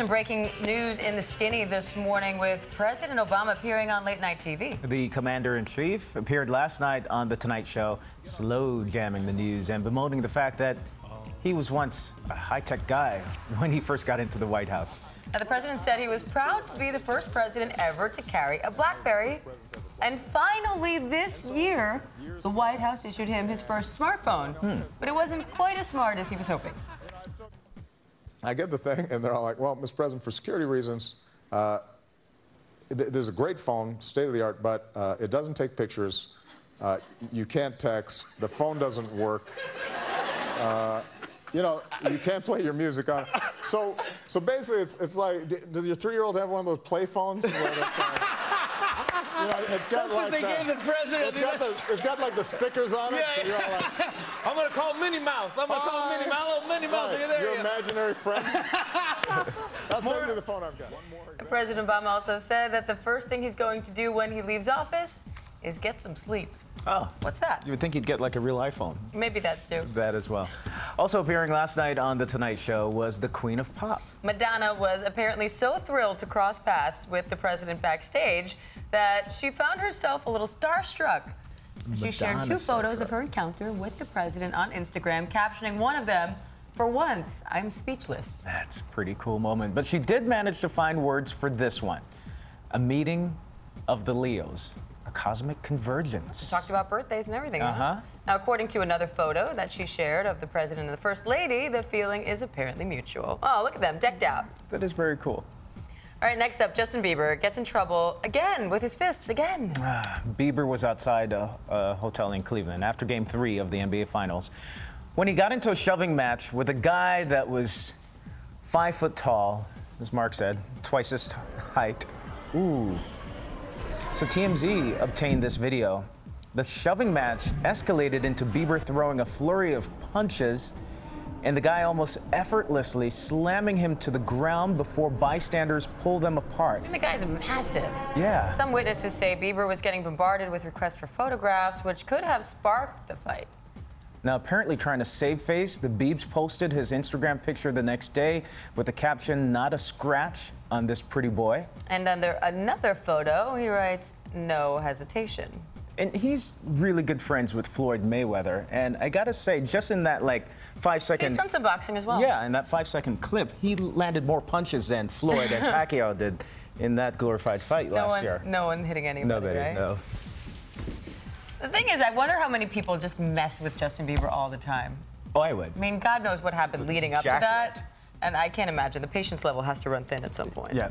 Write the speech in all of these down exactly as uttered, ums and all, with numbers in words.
some breaking news in the skinny this morning with President Obama appearing on late night T V. The commander-in-chief appeared last night on The Tonight Show, slow jamming the news and bemoaning the fact that he was once a high-tech guy when he first got into the White House. Now, the president said he was proud to be the first president ever to carry a BlackBerry. And finally this year, the White House issued him his first smartphone. Hmm. But it wasn't quite as smart as he was hoping. I get the thing, and they're all like, well, Mister President, for security reasons, uh, th there's a great phone, state-of-the-art, but uh, it doesn't take pictures. Uh, you can't text. The phone doesn't work. Uh, you know, you can't play your music on it. So, so basically, it's, it's like, does your three-year-old have one of those play phones? Where that's like, you know, it's got like they the, gave the president. It's got, the, it's got like the stickers on it. Yeah, yeah. So you're all like, I'm gonna call Minnie Mouse. I'm gonna Hi. call Minnie Mouse. Oh, Minnie Mouse, right. Are you there? Your yeah. imaginary friend. That's more than the phone I've got. One more President Obama also said that the first thing he's going to do when he leaves office is get some sleep. Oh. What's that? You would think he'd get like a real iPhone. Maybe that too. That as well. Also appearing last night on The Tonight Show was the Queen of Pop. Madonna was apparently so thrilled to cross paths with the president backstage that she found herself a little starstruck. Madonna she shared two photos starstruck. of her encounter with the president on Instagram, captioning one of them, "For once, I'm speechless." That's a pretty cool moment. But she did manage to find words for this one. A meeting of the Leos. A cosmic convergence. We talked about birthdays and everything. Uh-huh. Huh? Now, according to another photo that she shared of the president and the first lady, the feeling is apparently mutual. Oh, look at them, decked out. That is very cool. All right, next up, Justin Bieber gets in trouble again with his fists, again. Ah, Bieber was outside a, a hotel in Cleveland after game three of the N B A Finals when he got into a shoving match with a guy that was five foot tall, as Mark said, twice his height. Ooh. So T M Z obtained this video. The shoving match escalated into Bieber throwing a flurry of punches and the guy almost effortlessly slamming him to the ground before bystanders pull them apart. And the guy's massive. Yeah. Some witnesses say Bieber was getting bombarded with requests for photographs, which could have sparked the fight. Now, apparently trying to save face, the Biebs posted his Instagram picture the next day with the caption, "Not a scratch on this pretty boy." And under another photo, he writes, "No hesitation." And he's really good friends with Floyd Mayweather. And I gotta say, just in that, like, five-second... He's done some boxing as well. Yeah, in that five-second clip, he landed more punches than Floyd and Pacquiao did in that glorified fight no last one, year. No one hitting anybody, Nobody, right? no. The thing is, I wonder how many people just mess with Justin Bieber all the time. Oh, I would. I mean, God knows what happened leading up to that. And I can't imagine. The patience level has to run thin at some point. Yeah.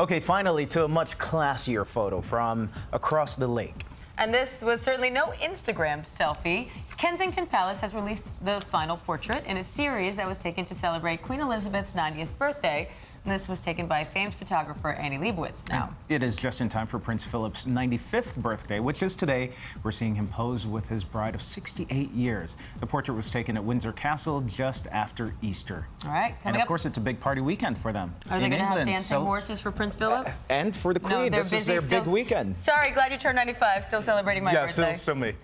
Okay, finally, to a much classier photo from across the lake. And this was certainly no Instagram selfie. Kensington Palace has released the final portrait in a series that was taken to celebrate Queen Elizabeth's ninetieth birthday. And this was taken by famed photographer Annie Leibovitz. Now, it is just in time for Prince Philip's ninety-fifth birthday, which is today. We're seeing him pose with his bride of sixty-eight years. The portrait was taken at Windsor Castle just after Easter. All right. And of up. course, it's a big party weekend for them. Are they going to have dancing so, horses for Prince Philip? Uh, and for the Queen. No, this is their still, big weekend. Sorry, glad you turned ninety-five. Still celebrating my yeah, birthday. Yeah, so, so me.